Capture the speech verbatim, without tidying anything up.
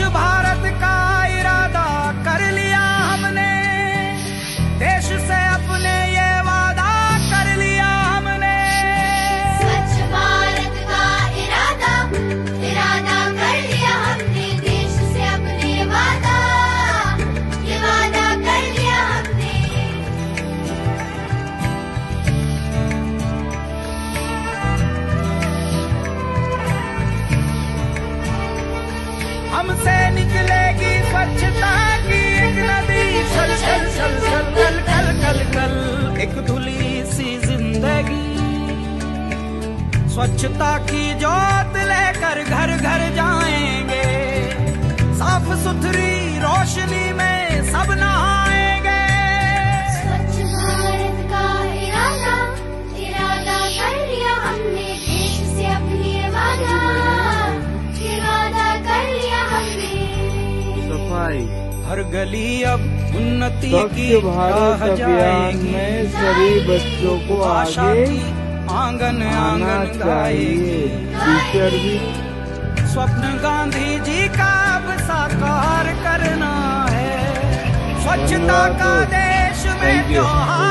स्वच्छ भारत का इरादा कर लिया हमने, देश से अपने ये वादा कर लिया हमने। स्वच्छ भारत का इरादा इरादा कर लिया हमने, देश से अपने वादा ये वादा कर लिया हमने। हमसे निकलेगी स्वच्छता की एक नदी, छल छल छल छल कल कल कल कल एक धुली सी जिंदगी। स्वच्छता की जोत लेकर घर घर जाएंगे, साफ सुथरी रोशनी में सब नहाएंगे। स्वच्छ भारत का इरादा इरादा कर लिया हमने, देश से अपने वादा ये वादा कर लिया हमने। सफाई हर गली अब उन्नति की राह जाएगी, में सभी बच्चों को आगे आंगन आंगन गाएगी। टीचर भी स्वप्न गांधी जी का अब साकार करना है, स्वच्छता का देश में त्योहार।